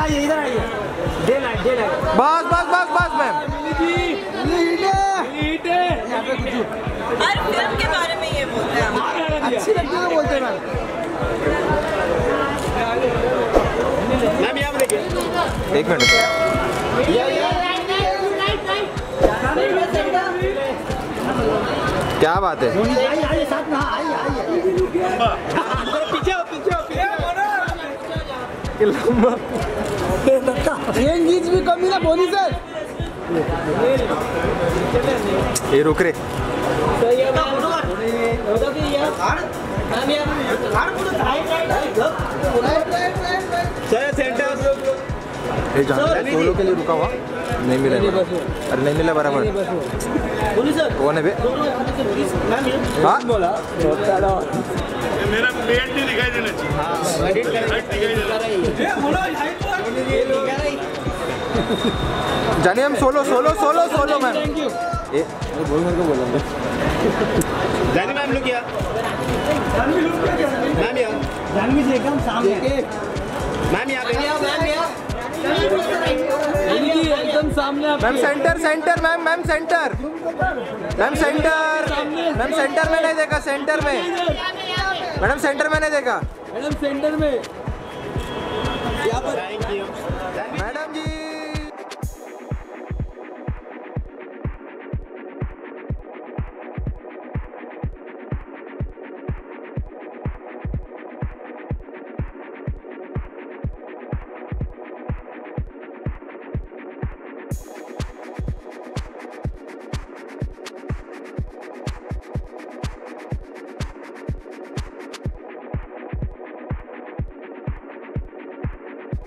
आइए, इधर आइए। बस बस बस बस मैम। हर फिल्म के बारे में ये बोलते हैं, अच्छी लगती है बोलते हैं मैम। यहाँ पर देखिए, एक मिनट, क्या बात है। भी कमी ना बोली सर, ये रुक रे। सेंटर के लिए रुका हुआ नहीं मिला, अरे नहीं मिला बराबर। कौन है बे? हाँ बोला मेरा पेट नहीं दिखाई देना चाहिए। हाँ एडिट कर जाने। हम solo solo solo solo ma'am. ए बोल मेरे को बोला जाने मैम। लोग क्या मैम? यहाँ जानवी जी एकदम सामने मैम। यहाँ एकदम सामने ma'am. Centre centre ma'am. Ma'am centre ma'am. Centre ma'am. Centre में नहीं देखा। सेंटर में मैडम। सेंटर में नहीं देखा मैडम। सेंटर में यहाँ पर मैडम जी।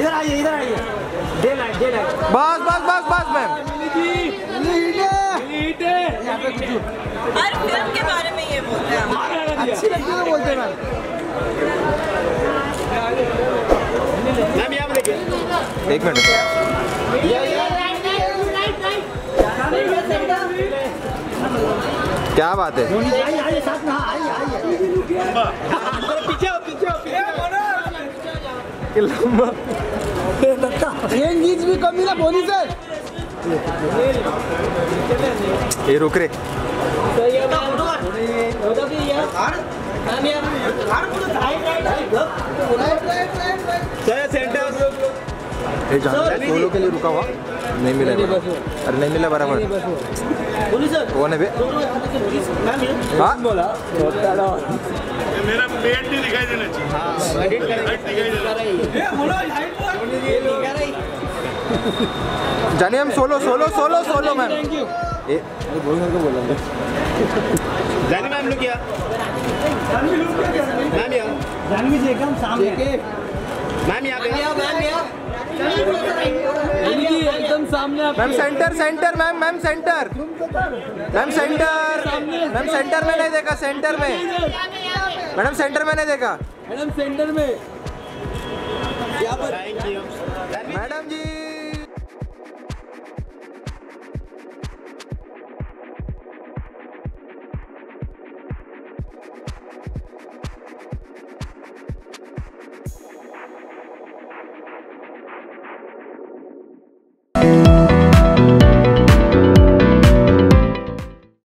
इधर आइए, इधर आइए। बस बस बस बस मैम। हर फिल्म के बारे में ये बोलते हैं, अच्छी लगती है बोलते हैं मैम। यहाँ पर देखिए, एक मिनट, क्या बात है। भी कमी ना बोली सर, ये रुक रे। सोलो के लिए रुका हुआ नहीं मिला, अरे नहीं मिला बराबर। कौन है बे? हाँ बोला मेरा पेट नहीं दिखाई देना चाहिए। हाँ एडिट कर जाने। हम solo solo solo solo ma'am. ए बोल मेरे को बोला जाने मैम। लोग क्या मैम? यहाँ जानवी जी एकदम सामने मैम। यहाँ एकदम सामने ma'am. Centre centre ma'am. Ma'am centre ma'am. Centre ma'am. Centre में नहीं देखा। सेंटर में मैडम। सेंटर में नहीं देखा मैडम। सेंटर में